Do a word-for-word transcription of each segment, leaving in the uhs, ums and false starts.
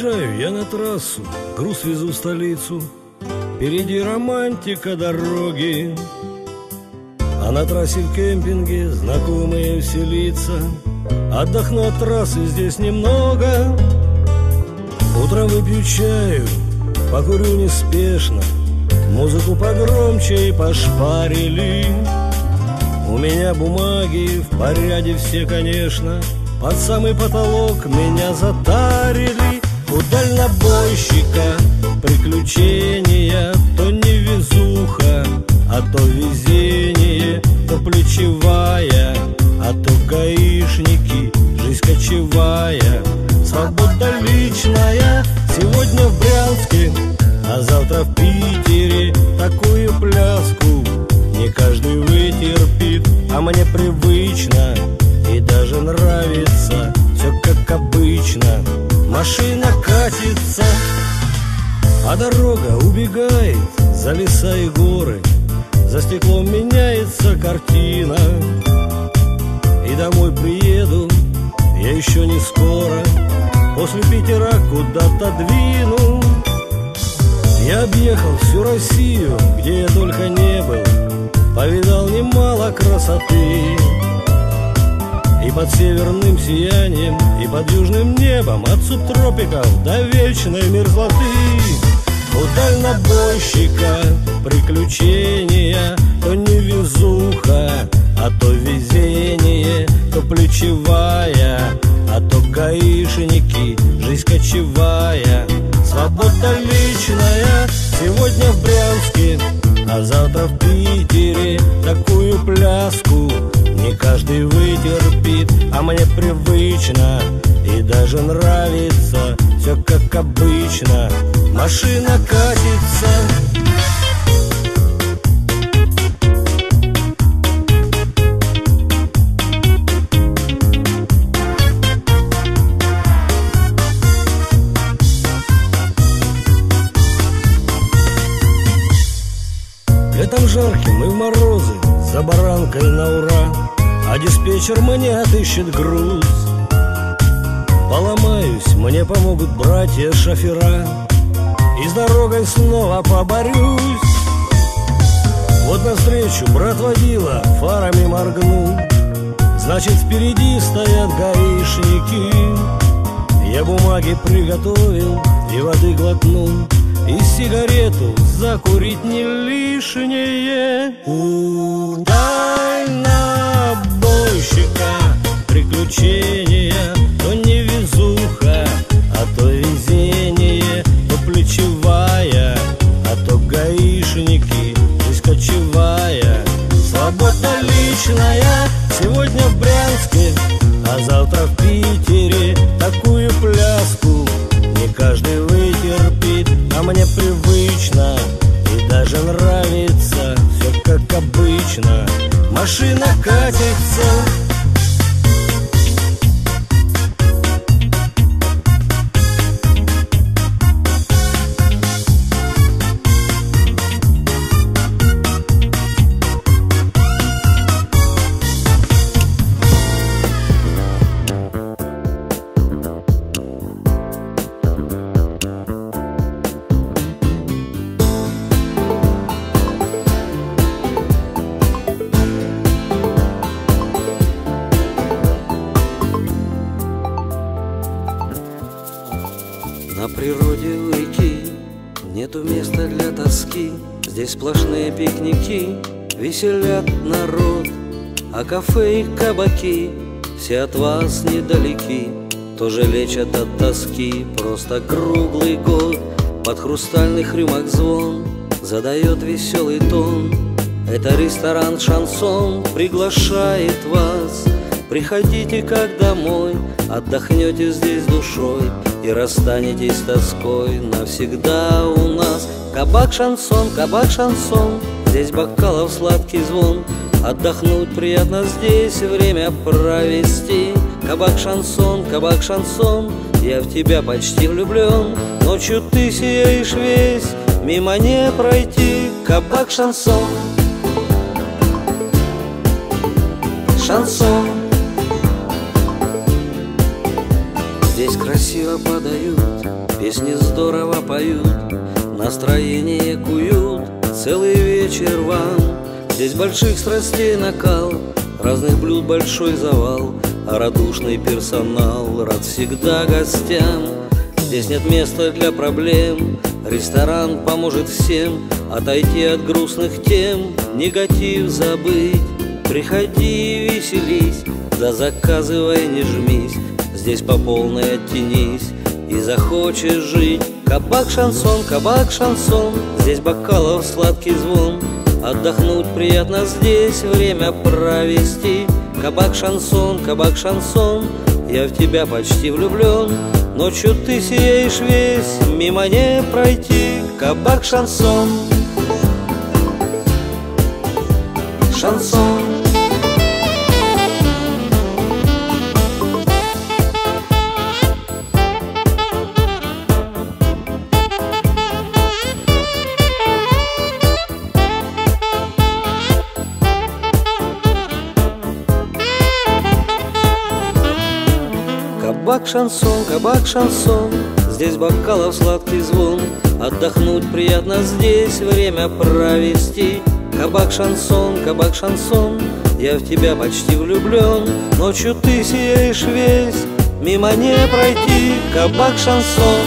Выезжаю я на трассу, груз везу в столицу. Впереди романтика дороги. А на трассе в кемпинге знакомые все лица. Отдохну от трассы здесь немного. Утром выпью чаю, покурю неспешно. Музыку погромче и пошпарили. У меня бумаги в порядке все, конечно. Под самый потолок меня затарили. У дальнобойщика приключения. То невезуха, а то везение. То плечевая, а то гаишники. Жизнь кочевая, свобода личная. Сегодня в Брянске, а завтра в Питере. Такую пляску не каждый вытерпит. А мне привычно и даже нравится. Все как обычно. Машина катится, а дорога убегает за леса и горы. За стеклом меняется картина. И домой приеду я еще не скоро. После Питера куда-то двину. Я объехал всю Россию, где я только не был. Повидал немало красоты. И под северным сиянием, и под южным небом, от субтропиков до вечной мерзлоты. У дальнобойщика приключения. То невезуха, а то везение. То плечевая, а то гаишники. Жизнь кочевая, свобода личная. Сегодня в Брянске, а завтра в Питере. Такую пляску не каждый вытерпит. А мне привычно и даже нравится. Все как обычно. Машина катится. Летом жарким и в морозы, за баранкой на ура. А диспетчер мне отыщет груз. Поломаюсь, мне помогут братья-шофера. И с дорогой снова поборюсь. Вот навстречу брат водила фарами моргнул. Значит, впереди стоят гаишники. Я бумаги приготовил и воды глотнул. И сигарету закурить не лишнее. У дальнобойщика приключения. То невезуха, а то везение. То плечевая, а то гаишники. Жизнь кочевая, свобода личная. Сегодня в Брянске, а завтра в Питере. Такую пляску не каждый вытерпит. А мне привычно и даже нравится. Все как обычно. Машина катится. Здесь сплошные пикники, веселят народ, а кафе и кабаки все от вас недалеки, тоже лечат от тоски. Просто круглый год под хрустальных рюмок звон задает веселый тон. Это ресторан «Шансон» приглашает вас. Приходите как домой, отдохнете здесь душой и расстанетесь тоской навсегда у нас. Кабак «Шансон», кабак «Шансон», здесь бокалов сладкий звон. Отдохнуть приятно здесь и время провести. Кабак «Шансон», кабак «Шансон», я в тебя почти влюблен. Ночью ты сияешь весь, мимо не пройти. Кабак «Шансон», шансон. Здесь красиво подают, песни здорово поют, настроение куют, целый вечер вам. Здесь больших страстей накал, разных блюд большой завал, а радушный персонал рад всегда гостям. Здесь нет места для проблем, ресторан поможет всем отойти от грустных тем, негатив забыть. Приходи, веселись, да заказывай, не жмись, здесь по полной оттянись и захочешь жить. Кабак, шансон, кабак, шансон, здесь бокалов сладкий звон, отдохнуть приятно здесь, время провести. Кабак, шансон, кабак, шансон, я в тебя почти влюблен, ночью ты сияешь весь, мимо не пройти. Кабак, шансон, шансон. Кабак, шансон, кабак, шансон, здесь бокалов сладкий звон, отдохнуть приятно здесь, время провести. Кабак, шансон, кабак, шансон, я в тебя почти влюблен, ночью ты сияешь весь, мимо не пройти. Кабак, шансон,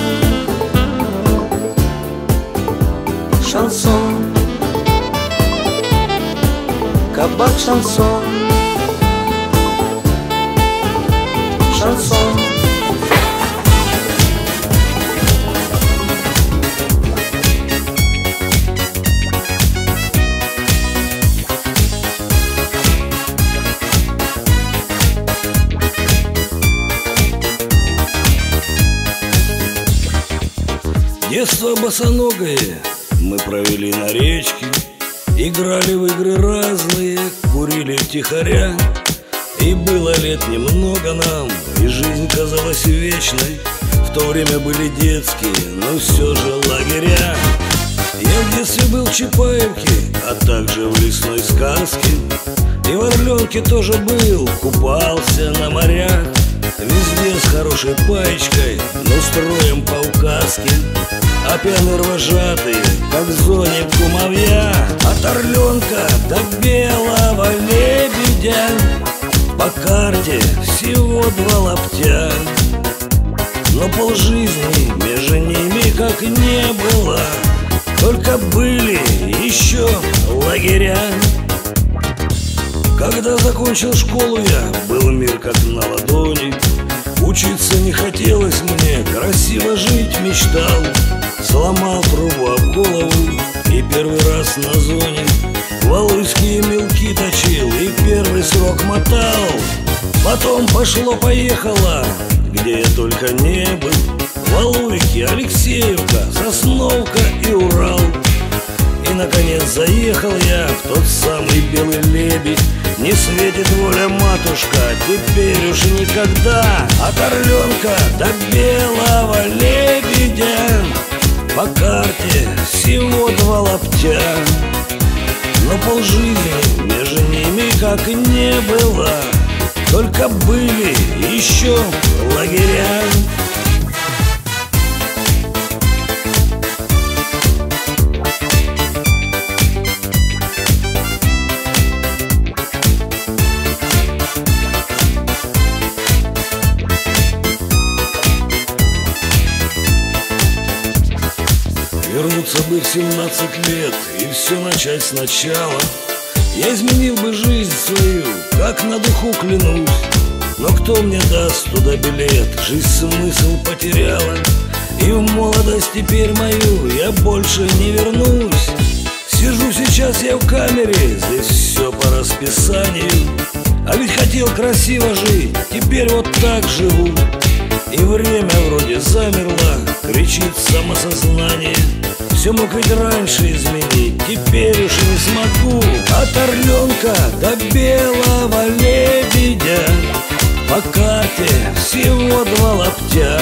шансон, кабак, шансон, шансон. Детство босоногое мы провели на речке, играли в игры разные, курили втихаря. И было лет немного нам, и жизнь казалась вечной. В то время были детские, но все же лагеря. Я в детстве был в Чапаевке, а также в лесной сказке. И в Орленке тоже был, купался на морях. Везде с хорошей паечкой, но строим по указке. А пьяные рвожатые, как в зоне кумовья. От Орленка до Белого Лебедя по карте всего два лаптя. Но полжизни между ними как не было, только были еще лагеря. Когда закончил школу я, был мир как на ладони. Учиться не хотелось мне, красиво жить мечтал. Сломал трубу об голову и первый раз на зоне валуйские мелки точил и первый срок мотал. Потом пошло-поехало, где я только не был: Валуйки, Алексеевка, Засновка и Урал. И наконец заехал я в тот самый Белый Лебедь. Не светит воля матушка, теперь уж никогда. От Орленка до Белого Лебедя по карте всего два лаптя. Но полжизни между ними как не было, только были еще лагеря. Вернуться бы в семнадцать лет и все начать сначала. Я изменил бы жизнь свою, как на духу клянусь. Но кто мне даст туда билет? Жизнь смысл потеряла. И в молодость теперь мою я больше не вернусь. Сижу сейчас я в камере, здесь все по расписанию. А ведь хотел красиво жить, теперь вот так живу. И время вроде замерло, кричит самосознание. Все мог ведь раньше изменить, теперь уж не смогу. От Орленка до Белого Лебедя по карте всего два лаптя.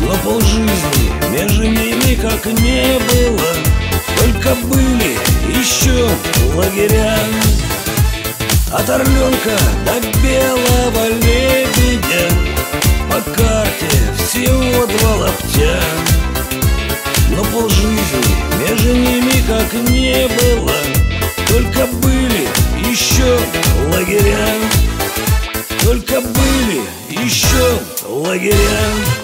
Но полжизни между ними как не было, только были еще лагеря. От Орленка до Белого Лебедя по карте всего два локтя, но полжизни между ними как не было, только были еще лагеря, только были еще лагеря.